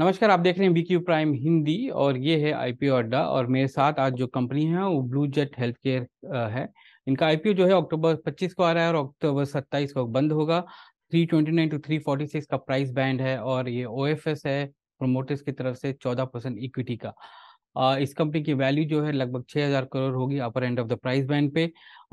नमस्कार, आप देख रहे हैं BQ प्राइम हिंदी और ये है IPO अड्डा। और मेरे साथ आज जो कंपनी है वो ब्लू जेट हेल्थकेयर है। इनका IPO जो है अक्टूबर 25 को आ रहा है और अक्टूबर 27 को बंद होगा। 329 टू 346 का प्राइस बैंड है और ये OFS है प्रोमोटर्स की तरफ से 14% इक्विटी का। इस कंपनी की वैल्यू जो है लगभग 6,000 करोड़ होगी upper end of the price band पे।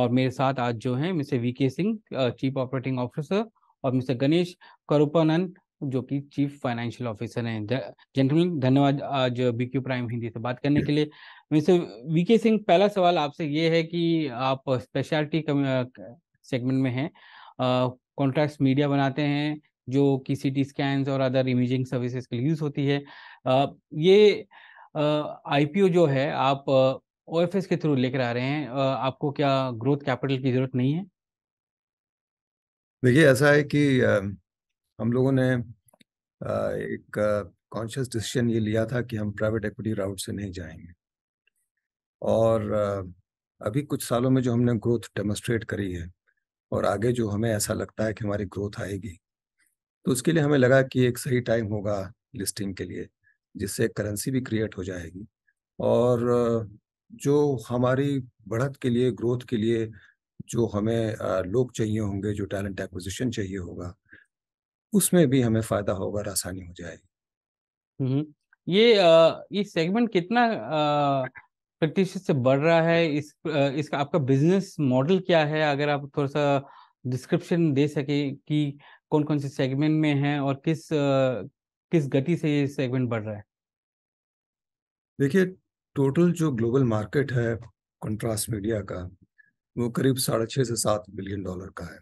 और मेरे साथ आज जो है mister VK Singh chief operating officer और मिस्टर गणेश करुपानंद जो कि चीफ फाइनेंशियल ऑफिसर हैं। जेंटलमैन, धन्यवाद आज BQ प्राइम हिंदी से बात करने के लिए। मिस्टर VK सिंह, पहला सवाल आपसे ये है कि आप स्पेशलिटी सेगमेंट में हैं, कॉन्ट्रैक्ट मीडिया बनाते हैं जो कि CT स्कैन्स और अदर इमेजिंग सर्विसेज के लिए यूज होती है। ये IPO जो है आप OFS के थ्रू लेकर आ रहे हैं, आपको क्या ग्रोथ कैपिटल की जरूरत नहीं है? देखिए, ऐसा है कि हम लोगों ने एक कॉन्शियस डिसीजन ये लिया था कि हम प्राइवेट इक्विटी राउट से नहीं जाएंगे। और अभी कुछ सालों में जो हमने ग्रोथ डेमोस्ट्रेट करी है और आगे जो हमें ऐसा लगता है कि हमारी ग्रोथ आएगी, तो उसके लिए हमें लगा कि एक सही टाइम होगा लिस्टिंग के लिए, जिससे करेंसी भी क्रिएट हो जाएगी और जो हमारी बढ़त के लिए, ग्रोथ के लिए जो हमें लोग चाहिए होंगे, जो टैलेंट एक्विजिशन चाहिए होगा, उसमें भी हमें फायदा होगा और आसानी हो जाएगी। ये सेगमेंट कितना प्रतिशत से बढ़ रहा है? इसका आपका बिजनेस मॉडल क्या है? अगर आप थोड़ा सा डिस्क्रिप्शन दे सके कि कौन कौन से सेगमेंट में है और किस गति से ये सेगमेंट बढ़ रहा है। देखिए, टोटल जो ग्लोबल मार्केट है कंट्रास्ट मीडिया का वो करीब 6.5 से 7 बिलियन डॉलर का है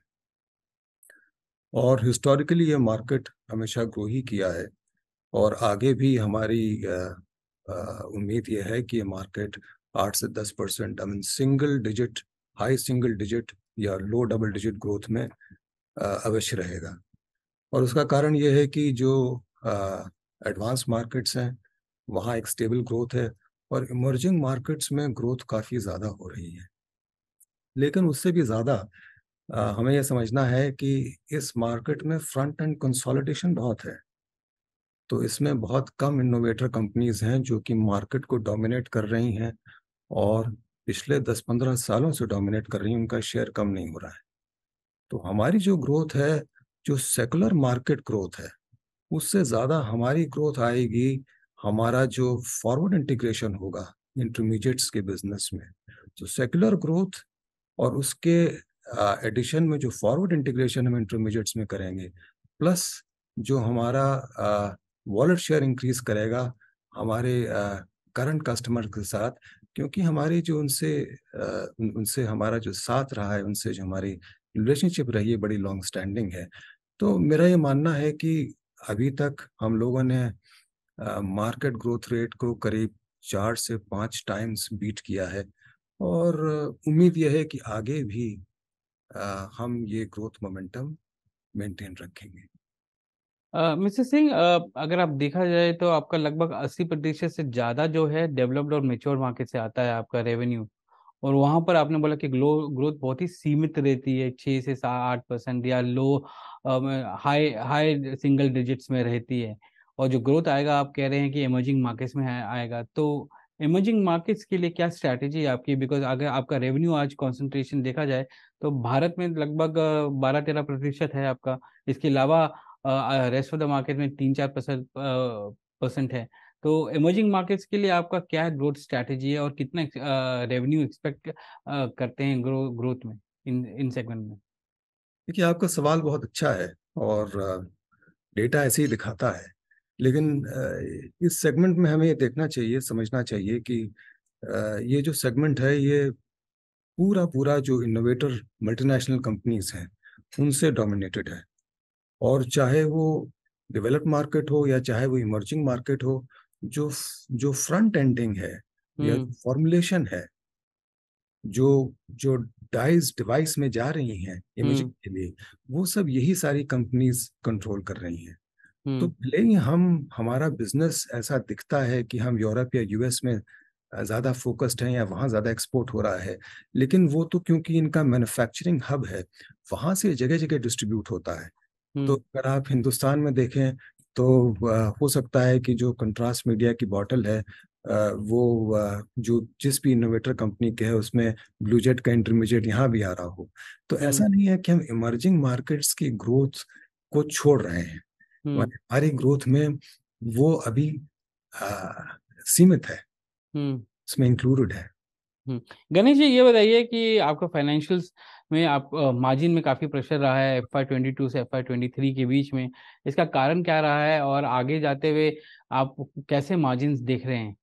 और हिस्टोरिकली ये मार्केट हमेशा ग्रो ही किया है और आगे भी हमारी उम्मीद ये है कि ये मार्केट 8 से 10% single digit, high single digit या लो डबल डिजिट ग्रोथ में अवश्य रहेगा। और उसका कारण ये है कि जो एडवांस मार्केट्स हैं वहाँ एक स्टेबल ग्रोथ है और इमर्जिंग मार्केट्स में ग्रोथ काफ़ी ज़्यादा हो रही है। लेकिन उससे भी ज़्यादा हमें यह समझना है कि इस मार्केट में फ्रंट एंड कंसोलिडेशन बहुत है, तो इसमें बहुत कम इनोवेटर कंपनीज हैं जो कि मार्केट को डोमिनेट कर रही हैं और पिछले 10-15 सालों से डोमिनेट कर रही हैं, उनका शेयर कम नहीं हो रहा है। तो हमारी जो ग्रोथ है, जो सेकुलर मार्केट ग्रोथ है, उससे ज़्यादा हमारी ग्रोथ आएगी हमारा जो फॉरवर्ड इंटीग्रेशन होगा इंटरमीडिएट्स के बिजनेस में। तो सेकुलर ग्रोथ और उसके एडिशन में जो फॉरवर्ड इंटीग्रेशन हम इंटरमीडिएट्स में करेंगे, प्लस जो हमारा वॉलेट शेयर इंक्रीज करेगा हमारे करंट कस्टमर के साथ, क्योंकि हमारी जो उनसे हमारा जो साथ रहा है, उनसे जो हमारी रिलेशनशिप रही है बड़ी लॉन्ग स्टैंडिंग है। तो मेरा ये मानना है कि अभी तक हम लोगों ने मार्केट ग्रोथ रेट को करीब 4 से 5 टाइम्स बीट किया है और उम्मीद यह है कि आगे भी हम ये ग्रोथ मोमेंटम मेंटेन रखेंगे। मिस्टर सिंह, अगर आप देखा जाए तो आपका लगभग 80% से ज़्यादा जो है डेवलप्ड और मेच्योर मार्केट से आता है आपका रेवेन्यू, और वहाँ पर आपने बोला कि ग्रोथ बहुत ही सीमित रहती है, 6 से 8% या लो हाई सिंगल डिजिट्स में रहती है। और जो ग्रोथ आएगा आप कह रहे हैं कि इमर्जिंग मार्केट्स में आएगा, तो इमर्जिंग मार्केट्स के लिए क्या स्ट्रैटेजी है आपकी? बिकॉज अगर आपका रेवेन्यू आज कंसंट्रेशन देखा जाए तो भारत में लगभग 12-13% है आपका, इसके अलावा रेस्ट ऑफ द मार्केट में 3-4% है। तो इमर्जिंग मार्केट्स के लिए आपका क्या ग्रोथ स्ट्रैटेजी है और कितना रेवेन्यू एक्सपेक्ट करते हैं ग्रोथ में इन सेगमेंट में? देखिए, आपका सवाल बहुत अच्छा है और डेटा ऐसे ही दिखाता है, लेकिन इस सेगमेंट में हमें ये देखना चाहिए, समझना चाहिए कि ये जो सेगमेंट है ये पूरा जो इनोवेटर मल्टीनेशनल कंपनीज हैं उनसे डोमिनेटेड है। और चाहे वो डेवलप्ड मार्केट हो या चाहे वो इमर्जिंग मार्केट हो, जो फ्रंट एंडिंग है या फॉर्मुलेशन है, जो डिवाइस में जा रही हैं इमेजिंग के लिए, वो सब यही सारी कंपनीज कंट्रोल कर रही हैं। तो भले ही हमारा बिजनेस ऐसा दिखता है कि हम यूरोप या US में ज़्यादा फोकस्ड हैं या वहाँ ज़्यादा एक्सपोर्ट हो रहा है, लेकिन वो तो क्योंकि इनका मैन्युफैक्चरिंग हब है, वहाँ से जगह जगह डिस्ट्रीब्यूट होता है। तो अगर आप हिंदुस्तान में देखें तो हो सकता है कि जो कंट्रास्ट मीडिया की बॉटल है वो जिस भी इनोवेटर कंपनी के है उसमें ब्लू जेट का इंटरमीडिएट यहाँ भी आ रहा हो। तो ऐसा नहीं है कि हम इमर्जिंग मार्केट्स की ग्रोथ को छोड़ रहे हैं, हमारी ग्रोथ में वो अभी सीमित है, इसमें इंक्लूडेड है। गणेश जी ये बताइए कि आपका फाइनेंशियल्स में आप मार्जिन में काफी प्रेशर रहा है FY22 से FY23 के बीच में, इसका कारण क्या रहा है और आगे जाते हुए आप कैसे मार्जिन्स देख रहे हैं?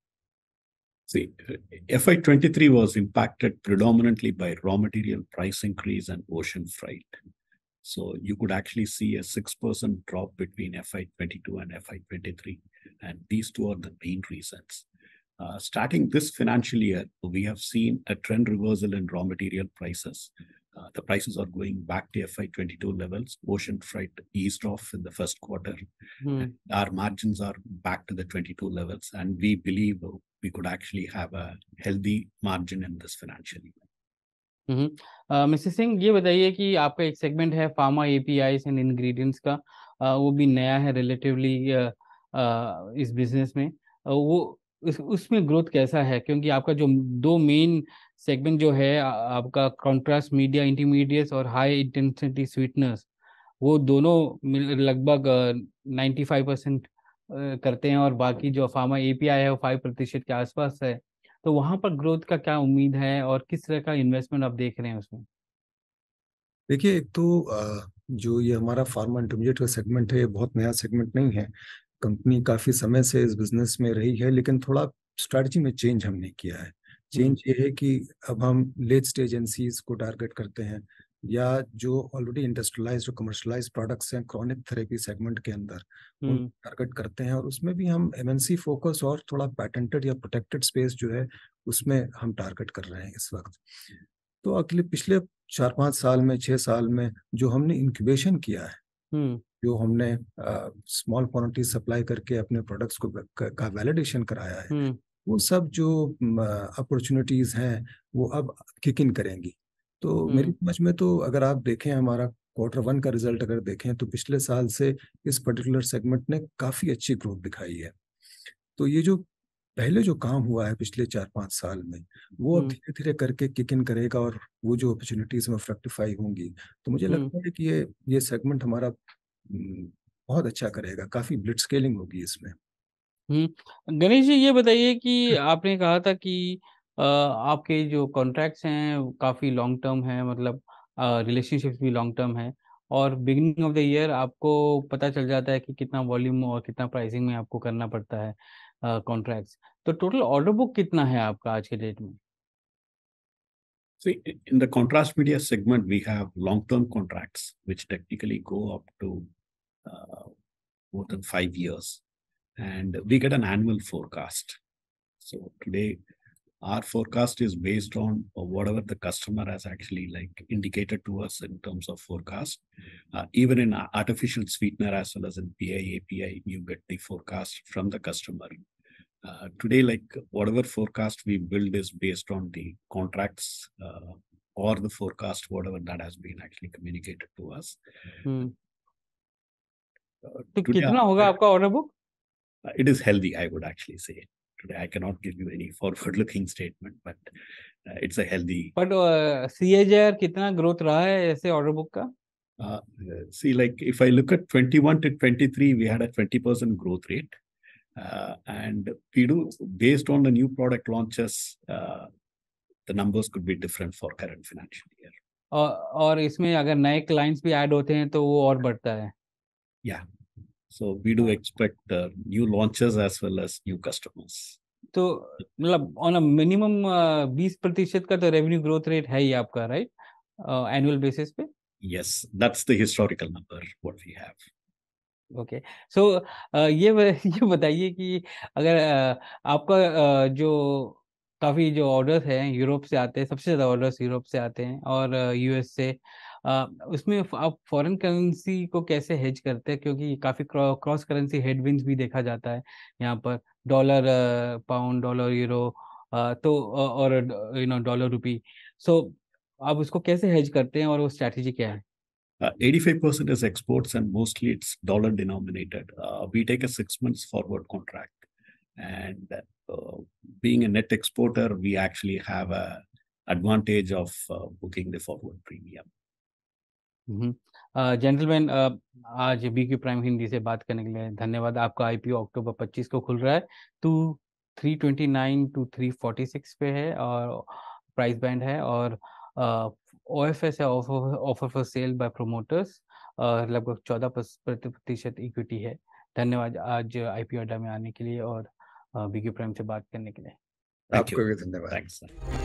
See, FY23 was impacted predominantly by raw material price increase and ocean freight. So you could actually see a 6% drop between FY22 and FY23, and these two are the main reasons. Starting this financial year, we have seen a trend reversal in raw material prices. The prices are going back to FY22 levels. Ocean freight eased off in the first quarter. And our margins are back to the 22 levels, and we believe we could actually have a healthy margin in this financial year. Mr. Singh, ये बताइए कि आपका एक segment है pharma APIs and ingredients का, वो भी नया है relatively इस business में, वो उसमें ग्रोथ कैसा है? क्योंकि आपका जो दो मेन सेगमेंट जो है आपका कंट्रास्ट मीडिया इंटरमीडिएट्स और हाई इंटेंसिटी स्वीटनर्स, वो दोनों लगभग 95% करते हैं और बाकी जो फार्मा एपीआई है वो 5% के आसपास है। तो वहां पर ग्रोथ का क्या उम्मीद है और किस तरह का इन्वेस्टमेंट आप देख रहे हैं उसमें? देखिए, एक तो जो ये हमारा फार्मा इंटरमीडिएट का सेगमेंट है ये बहुत नया सेगमेंट नहीं है, कंपनी काफी समय से इस बिजनेस में रही है, लेकिन थोड़ा स्ट्रेटजी में चेंज हमने किया है। चेंज ये है कि अब हम लेट स्टेज एजेंसीज को टारगेट करते हैं या जो ऑलरेडी इंडस्ट्रियलाइज्ड और कमर्शियलाइज्ड प्रोडक्ट्स हैं क्रॉनिक थेरेपी सेगमेंट के अंदर, उन टारगेट करते हैं और उसमें भी हम एमएनसी फोकस और थोड़ा पेटेंटेड या प्रोटेक्टेड स्पेस जो है उसमें हम टारगेट कर रहे हैं इस वक्त। तो अगले पिछले 4-5 साल में 6 साल में जो हमने इनक्यूबेशन किया है, जो हमने स्मॉल क्वांटिटी सप्लाई करके अपने प्रोडक्ट्स को का वैलिडेशन कराया है, वो सब जो अपॉर्चुनिटीज हैं वो अब किक इन करेंगी। तो मेरी समझ में तो अगर आप देखें हमारा Q1 का रिजल्ट अगर देखें तो पिछले साल से इस पर्टिकुलर सेगमेंट ने काफी अच्छी ग्रोथ दिखाई है। तो ये जो पहले जो काम हुआ है पिछले 4-5 साल में वो धीरे धीरे करके किक इन करेगा और वो जो अपॉर्चुनिटीज में फ्रैक्टिफाई होंगी, तो मुझे लगता है कि ये सेगमेंट हमारा बहुत अच्छा करेगा, काफी ब्लिट स्केलिंग होगी इसमें। गणेश जी ये बताइए कि आपने कहा था कि आपके जो कॉन्ट्रैक्ट्स हैं काफी लॉन्ग टर्म है, मतलब रिलेशनशिप्स भी लॉन्ग टर्म है और बिगिनिंग ऑफ द ईयर आपको पता चल जाता है कि कितना वॉल्यूम और कितना प्राइसिंग में आपको करना पड़ता है कॉन्ट्रैक्ट्स। तो टोटल ऑर्डर बुक कितना है आपका आज के डेट में? See, in the contrast media segment, we have long-term contracts, which technically go up to more than 5 years. And we get an annual forecast. So today, our forecast is based on whatever the customer has actually indicated to us in terms of forecast. Even in artificial sweetener as well as in PI, API, you get the forecast from the customer. Today, whatever forecast we build is based on the contracts or the forecast, whatever that has been actually communicated to us. So, कितना होगा आपका order book? It is healthy, I would actually say. Today, I cannot give you any forward-looking statement, but it's a healthy. But CAGR कितना growth रहा है ऐसे order book का? See, if I look at 21 to 23, we had a 20% growth rate. And we do, based on the new product launches, the numbers could be different for current financial year. और इसमें अगर नए clients भी add होते हैं तो वो और बढ़ता है. Yeah, so we do expect new launches as well as new customers. तो मतलब on a minimum 20% का तो revenue growth rate है ही आपका, right? Annual basis पे? Yes, that's the historical number what we have. Okay, so ये बताइए कि अगर आपका जो काफ़ी जो ऑर्डर्स हैं यूरोप से आते हैं, सबसे ज़्यादा ऑर्डर्स यूरोप से आते हैं और यूएस से, उसमें आप फॉरेन करेंसी को कैसे हेज करते हैं? क्योंकि काफ़ी क्रॉस करेंसी हेडविंड्स भी देखा जाता है यहाँ पर, डॉलर पाउंड, डॉलर यूरो, तो और डॉलर रुपी, सो आप उसको कैसे हेज करते हैं और वो स्ट्रैटेजी क्या है? 85% is exports, and mostly it's dollar denominated. We take a 6 months forward contract, and being a net exporter, we actually have a advantage of booking the forward premium. Gentleman, आज BQ prime Hindi से बात करने के लिए धन्यवाद। आपका IPO अक्टूबर 25 को खुल रहा है। 2,329 to 346 पे है और प्राइस बैंड है, और OFS है, offer for sale by promoters, लगभग 14% इक्विटी है। धन्यवाद आज आईपीओ अड्डा में आने के लिए और बीक्यू प्राइम से बात करने के लिए। आपको भी धन्यवाद।